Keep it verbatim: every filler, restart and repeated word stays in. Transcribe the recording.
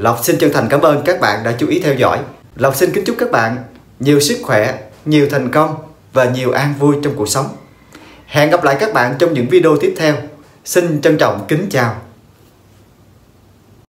Lộc xin chân thành cảm ơn các bạn đã chú ý theo dõi. Lộc xin kính chúc các bạn nhiều sức khỏe, nhiều thành công và nhiều an vui trong cuộc sống. Hẹn gặp lại các bạn trong những video tiếp theo. Xin trân trọng kính chào.